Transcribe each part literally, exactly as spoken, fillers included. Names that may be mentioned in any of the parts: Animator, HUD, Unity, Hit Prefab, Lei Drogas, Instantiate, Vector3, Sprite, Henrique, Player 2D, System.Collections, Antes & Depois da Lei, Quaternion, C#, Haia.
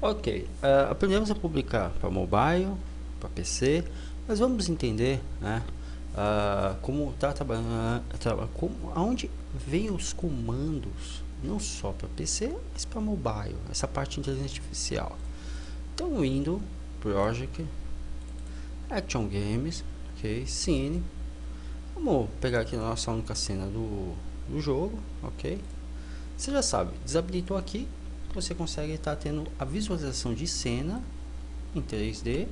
Ok, uh, aprendemos a primeira é publicar para mobile, para P C, mas vamos entender, né, uh, como está trabalhando, tra como, aonde vem os comandos, não só para P C, mas para mobile, essa parte de inteligência artificial. Então, Windows, Project, Action Games, ok, Cine. Vamos pegar aqui a nossa única cena do, do jogo, ok. Você já sabe, desabilitou aqui, você consegue estar tendo a visualização de cena em três D,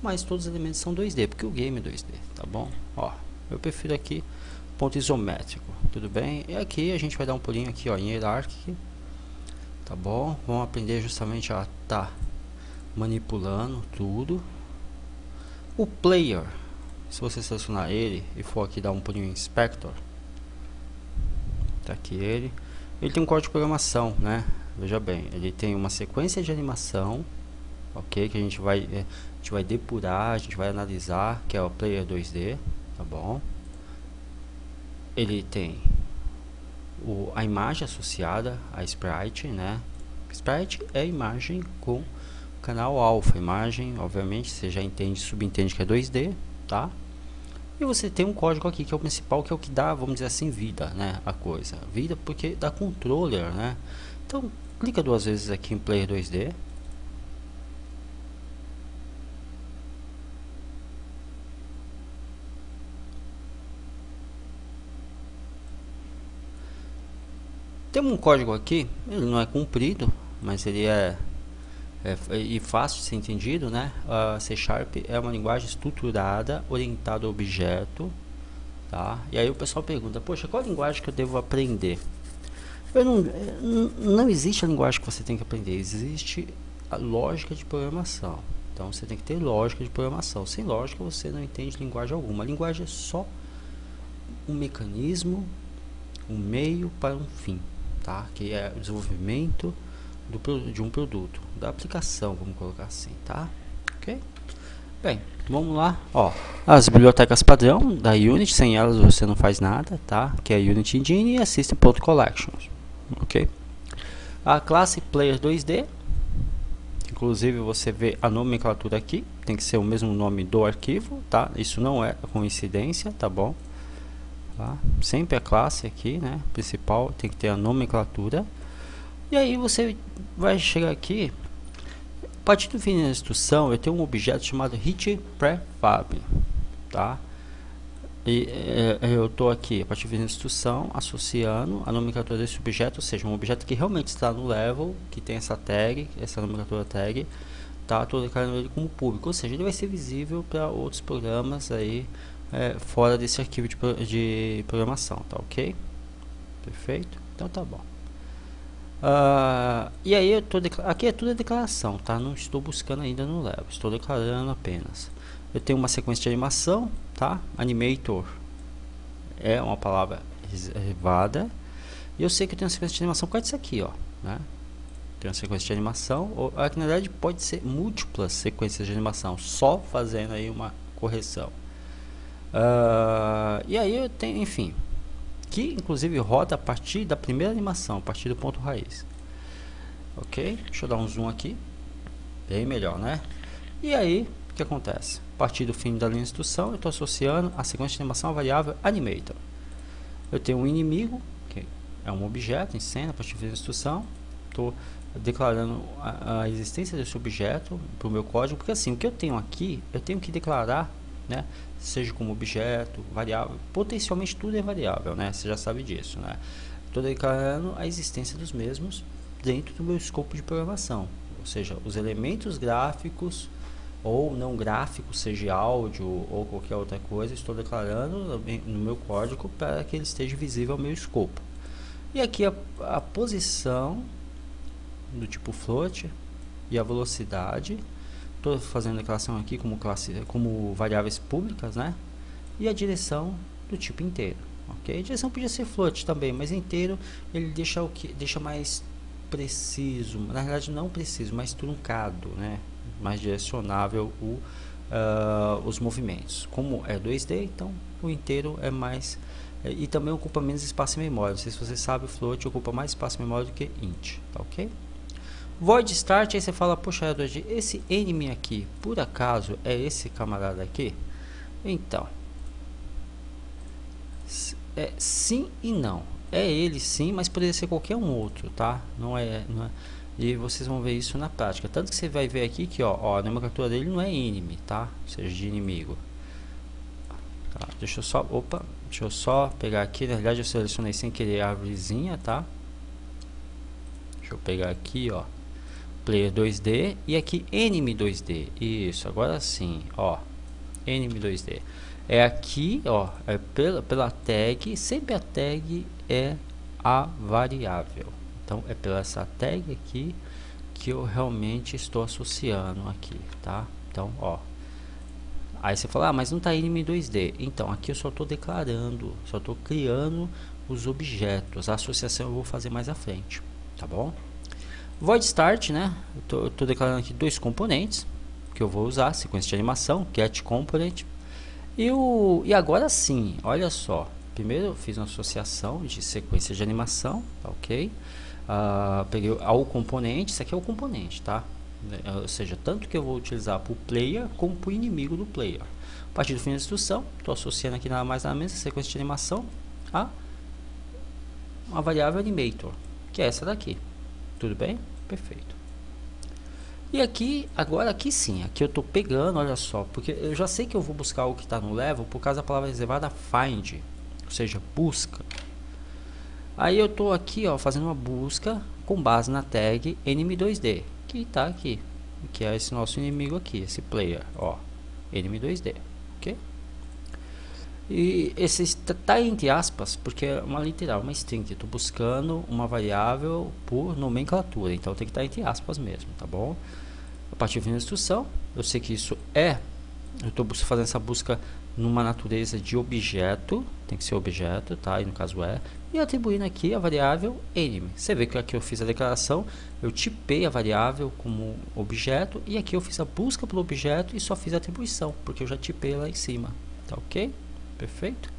mas todos os elementos são dois D, porque o game é dois D, tá bom? Ó, eu prefiro aqui ponto isométrico, tudo bem? E aqui a gente vai dar um pulinho aqui, ó, em hierárquico, tá bom? Vamos aprender justamente a tá manipulando tudo. O player, se você selecionar ele e for aqui dar um pulinho em inspector, tá aqui ele. Ele tem um código de programação, né? Veja bem, ele tem uma sequência de animação, ok? Que a gente vai, a gente vai depurar, a gente vai analisar, que é o Player dois D, tá bom? Ele tem o, a imagem associada a Sprite, né? Sprite é a imagem com canal alfa, imagem, obviamente, você já entende, subentende que é dois D, tá? E você tem um código aqui que é o principal, que é o que dá, vamos dizer assim, vida, né, a coisa, vida, porque dá controller, né? Então clica duas vezes aqui em Player dois D, tem um código aqui, ele não é cumprido, mas ele é, É, e fácil de ser entendido, né? Uh, C# é uma linguagem estruturada, orientada a objeto, tá? E aí o pessoal pergunta, poxa, qual linguagem que eu devo aprender? Eu não, não existe a linguagem que você tem que aprender, existe a lógica de programação. Então você tem que ter lógica de programação. Sem lógica você não entende linguagem alguma. A linguagem é só um mecanismo, um meio para um fim, tá? Que é o desenvolvimento Do, de um produto, da aplicação, vamos colocar assim, tá? Ok? Bem, vamos lá, ó, as bibliotecas padrão da Unity, sem elas você não faz nada, tá? Que é a Unity Engine e a System.Collections, ok? A classe Player dois D, inclusive você vê a nomenclatura aqui, tem que ser o mesmo nome do arquivo, tá? Isso não é coincidência, tá bom? Tá? Sempre a classe aqui, né, principal, tem que ter a nomenclatura. E aí você vai chegar aqui, a partir do fim da instrução, eu tenho um objeto chamado Hit Prefab, tá? E é, eu estou aqui, a partir do fim da instrução, associando a nomenclatura desse objeto, ou seja, um objeto que realmente está no level, que tem essa tag, essa nomenclatura tag, tá? Estou declarando ele como público, ou seja, ele vai ser visível para outros programas aí, é, fora desse arquivo de, de programação, tá ok? Perfeito? Então tá bom. Uh, e aí eu tô aqui é tudo a declaração, tá? Não estou buscando ainda no level, estou declarando apenas. Eu tenho uma sequência de animação, tá? Animator é uma palavra reservada. E eu sei que eu tenho uma sequência de animação por causa disso aqui, ó, né? Tem uma sequência de animação, ou aqui na verdade pode ser múltiplas sequências de animação, só fazendo aí uma correção. Uh, e aí eu tenho, enfim, que inclusive roda a partir da primeira animação, a partir do ponto raiz. Ok? Deixa eu dar um zoom aqui. Bem melhor, né? E aí, o que acontece? A partir do fim da linha de instrução, eu estou associando a sequência de animação à variável Animator. Eu tenho um inimigo, que é um objeto em cena, a partir da instrução. Estou declarando a, a existência desse objeto para o meu código, porque assim, o que eu tenho aqui, eu tenho que declarar, né? Seja como objeto, variável, potencialmente tudo é variável, né? Você já sabe disso, né? Estou declarando a existência dos mesmos dentro do meu escopo de programação, ou seja, os elementos gráficos ou não gráficos, seja áudio ou qualquer outra coisa, estou declarando no meu código para que ele esteja visível ao meu escopo. E aqui a, a posição do tipo float e a velocidade. Estou fazendo a declaração aqui como, classe, como variáveis públicas, né? E a direção do tipo inteiro, ok? A direção podia ser float também, mas inteiro ele deixa, o que, deixa mais preciso, na verdade não preciso, mais truncado, né? Mais direcionável o, uh, os movimentos. Como é dois D, então o inteiro é mais... E também ocupa menos espaço em memória. Não sei se você sabe, o float ocupa mais espaço em memória do que int, tá ok? void start, aí você fala, poxa, Edward, esse enemy aqui, por acaso é esse camarada aqui? Então, é sim e não. É ele sim, mas poderia ser qualquer um outro, tá? Não é, não é. E vocês vão ver isso na prática. Tanto que você vai ver aqui que ó, ó, a nomenclatura dele não é enemy, tá? Ou seja, de inimigo. Tá, deixa eu só, opa, deixa eu só pegar aqui. Na verdade eu selecionei sem querer a árvorezinha, tá? Deixa eu pegar aqui, ó, Player dois D e aqui Enemy dois D. Isso, agora sim, ó, Enemy dois D. É aqui, ó, é pela, pela tag, sempre a tag é a variável. Então é pela essa tag aqui que eu realmente estou associando aqui, tá? Então, ó. Aí você fala, ah, mas não tá Enemy dois D. Então, aqui eu só estou declarando, só estou criando os objetos. A associação eu vou fazer mais à frente, tá bom? Void start, né? Eu tô, eu tô declarando aqui dois componentes que eu vou usar, sequência de animação, get component. E, o, e agora sim, olha só, primeiro eu fiz uma associação de sequência de animação, tá ok? Uh, peguei ao componente, isso aqui é o componente, tá? Ou seja, tanto que eu vou utilizar para o player como para o inimigo do player. A partir do fim da instrução, estou associando aqui nada mais nada menos sequência de animação a uma variável Animator, que é essa daqui. Tudo bem? Perfeito. E aqui, agora aqui sim, aqui eu estou pegando, olha só, porque eu já sei que eu vou buscar o que está no level por causa da palavra reservada find, ou seja, busca. Aí eu estou aqui, ó, fazendo uma busca com base na tag enemy dois D, que está aqui, que é esse nosso inimigo aqui, esse player, ó, enemy dois D, ok? E esse está entre aspas, porque é uma literal, uma string, estou buscando uma variável por nomenclatura, então tem que estar entre aspas mesmo, tá bom? A partir da instrução, eu sei que isso é, eu estou fazendo essa busca numa natureza de objeto, tem que ser objeto, tá? E no caso é, e atribuindo aqui a variável enemy. Você vê que aqui eu fiz a declaração, eu tipei a variável como objeto, e aqui eu fiz a busca pelo objeto e só fiz a atribuição, porque eu já tipei lá em cima, tá ok? Perfeito?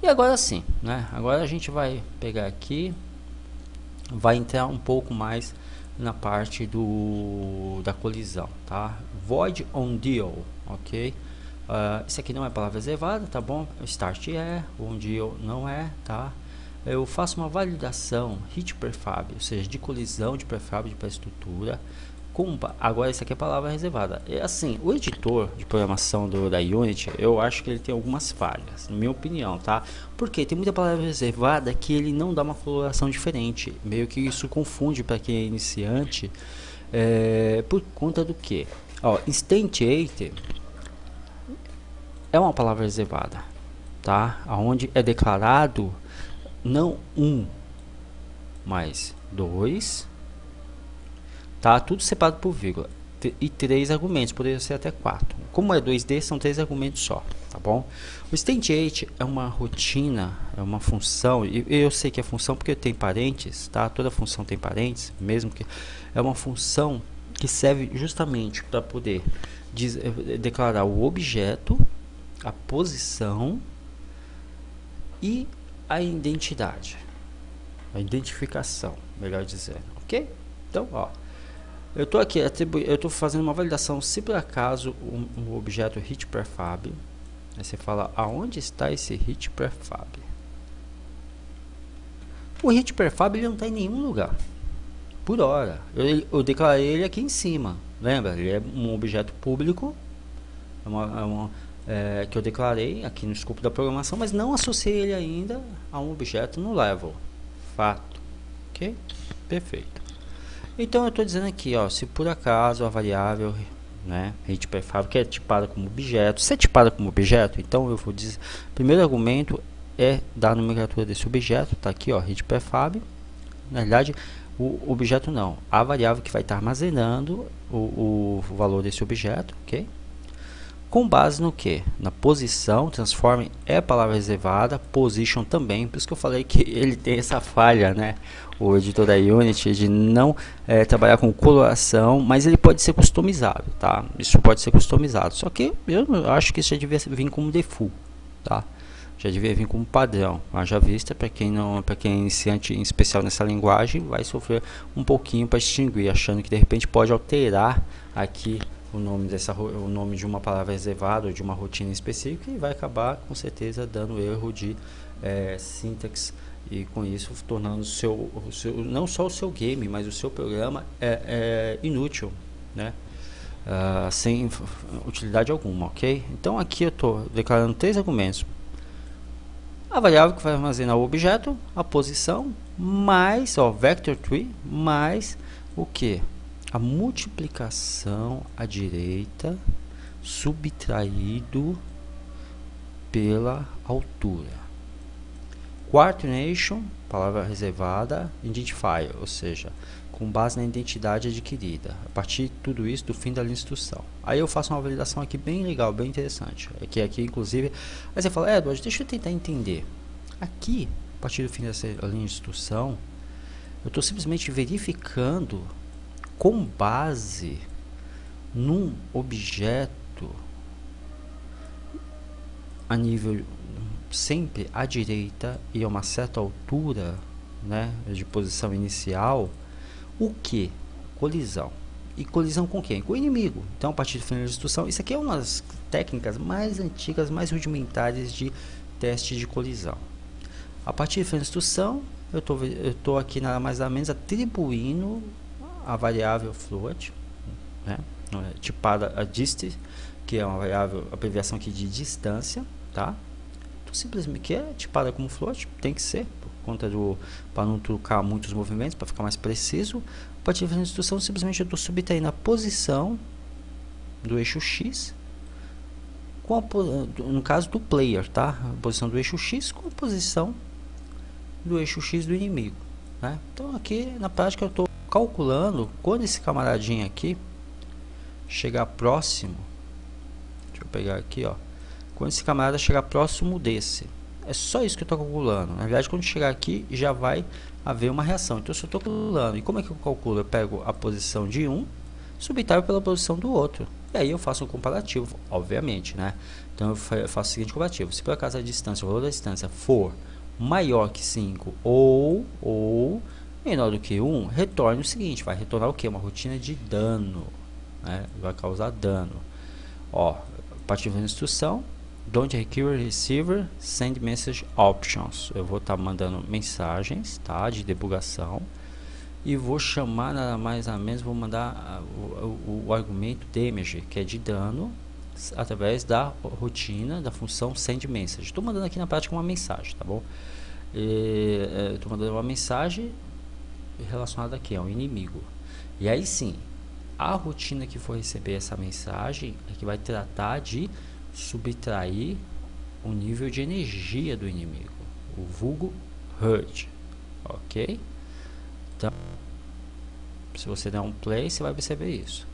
E agora sim, né? Agora a gente vai pegar aqui, vai entrar um pouco mais na parte do da colisão, tá? Void onDeal, ok? Uh, isso aqui não é palavra reservada, tá bom? Start é, onDeal não é, tá? Eu faço uma validação Hit Prefab, ou seja, de colisão de prefab de pré-estrutura. Agora isso aqui é palavra reservada. É assim, o editor de programação do, da Unity, eu acho que ele tem algumas falhas, na minha opinião, tá? Porque tem muita palavra reservada que ele não dá uma coloração diferente. Meio que isso confunde para quem é iniciante. É, por conta do que? Ó, instantiator é uma palavra reservada, tá? Aonde é declarado não um, mas dois, tá? Tudo separado por vírgula e três argumentos, poderia ser até quatro. Como é dois D, são três argumentos só, tá bom? O instantiate é uma rotina, é uma função, e eu sei que é função porque tem parentes, tá? Toda função tem parentes, mesmo que é uma função que serve justamente para poder declarar o objeto, a posição e a identidade, a identificação, melhor dizendo, ok? Então, ó, eu tô aqui, eu tô fazendo uma validação se por acaso um, um objeto hit prefab. Aí você fala, aonde está esse hit prefab? O hit prefab ele não está em nenhum lugar. Por hora, eu, eu declarei ele aqui em cima, lembra? Ele é um objeto público, é uma, é uma É, que eu declarei aqui no escopo da programação, mas não associei ele ainda a um objeto no level. Fato. Ok? Perfeito. Então eu estou dizendo aqui, ó, se por acaso a variável, né, hit prefab, que é tipada como objeto, se é tipada como objeto, então eu vou dizer, primeiro argumento é da nomenclatura desse objeto, tá aqui, ó, hit prefab. Na verdade, o objeto não, a variável que vai estar tá armazenando o, o valor desse objeto, ok? Com base no que? Na posição, transform é palavra reservada, position também, por isso que eu falei que ele tem essa falha, né? O editor da Unity de não é, trabalhar com coloração, mas ele pode ser customizado, tá? Isso pode ser customizado, só que eu acho que isso já devia vir como default, tá? já devia vir como padrão. Haja vista, para quem não, para quem é iniciante, em especial nessa linguagem, vai sofrer um pouquinho para distinguir, achando que de repente pode alterar aqui o nome dessa, o nome de uma palavra reservada ou de uma rotina específica, e vai acabar com certeza dando erro de é, sintaxe, e com isso tornando o seu, o seu, não só o seu game, mas o seu programa é, é inútil, né? Uh, sem utilidade alguma, ok? Então aqui eu estou declarando três argumentos: a variável que vai armazenar o objeto, a posição, mais o Vector três, mais o que? A multiplicação à direita subtraído pela altura. Quaternion, palavra reservada, identifier, ou seja, com base na identidade adquirida, a partir de tudo isso do fim da instrução. Aí eu faço uma validação aqui bem legal, bem interessante, é que aqui inclusive, aí você fala, é, Eduardo, deixa eu tentar entender, aqui, a partir do fim dessa linha de instrução, eu estou simplesmente verificando com base num objeto a nível sempre à direita e a uma certa altura, né, de posição inicial, o que? Colisão. E colisão com quem? Com o inimigo. Então, a partir do final da instrução, isso aqui é uma das técnicas mais antigas, mais rudimentares de teste de colisão. A partir do final da instrução, eu tô, estou aqui nada mais ou menos atribuindo a variável float, né, tipada a dist, que é uma variável, abreviação aqui de distância, tá? Simplesmente que é tipada como float, tem que ser, por conta do, para não trocar muitos movimentos, para ficar mais preciso. A partir da instrução, simplesmente eu estou subtraindo a posição do eixo X com a, no caso do player, tá? A posição do eixo X com a posição do eixo X do inimigo, né? Então aqui na prática eu estou calculando quando esse camaradinho aqui chegar próximo, deixa eu pegar aqui, ó, quando esse camarada chegar próximo desse, é só isso que eu estou calculando. Na verdade, quando chegar aqui, já vai haver uma reação. Então, se eu estou calculando, e como é que eu calculo? Eu pego a posição de um, subtraio pela posição do outro, e aí eu faço um comparativo, obviamente, né? Então, eu faço o seguinte comparativo: se por acaso a distância, o valor da distância for maior que cinco ou, ou menor do que um, retorne o seguinte, vai retornar o que? Uma rotina de dano, né? Vai causar dano. Ó, partindo da instrução, don't require receiver, send message options. Eu vou estar tá mandando mensagens, tá, de debugação, e vou chamar nada mais ou menos, vou mandar o, o, o argumento damage, que é de dano, através da rotina da função send message. Estou mandando aqui na prática uma mensagem, tá bom? Estou mandando uma mensagem relacionada aqui ao inimigo. E aí sim, a rotina que for receber essa mensagem é que vai tratar de subtrair o nível de energia do inimigo, o vulgo H U D, ok? Então, se você der um play, você vai perceber isso.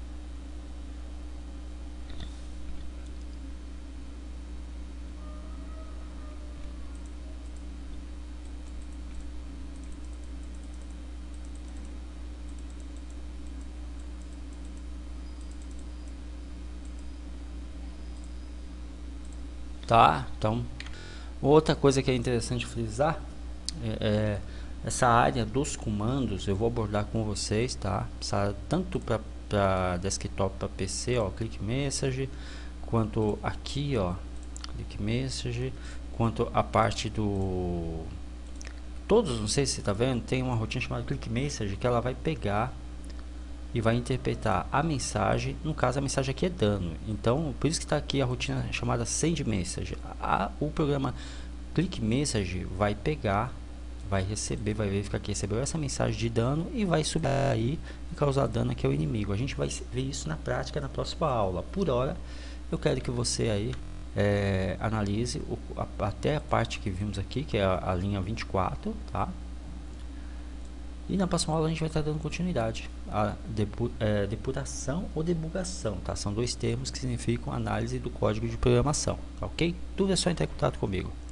Tá, então, outra coisa que é interessante frisar é, é essa área dos comandos. Eu vou abordar com vocês, tá? Precisa tanto para desktop, para P C, ó, click message, quanto aqui, ó, click message, quanto a parte do todos, não sei se você tá vendo, tem uma rotina chamada click message que ela vai pegar e vai interpretar a mensagem. No caso, a mensagem aqui é dano, então por isso que está aqui a rotina chamada send message. A, o programa click message vai pegar, vai receber, vai verificar que recebeu essa mensagem de dano e vai subir aí e causar dano aqui ao inimigo. A gente vai ver isso na prática na próxima aula. Por hora, eu quero que você aí é, analise o, a, até a parte que vimos aqui, que é a, a linha vinte e quatro, tá? E na próxima aula a gente vai estar dando continuidade à depu é, depuração ou debugação, tá? São dois termos que significam análise do código de programação, tá, ok? Tudo é só entrar em contato comigo.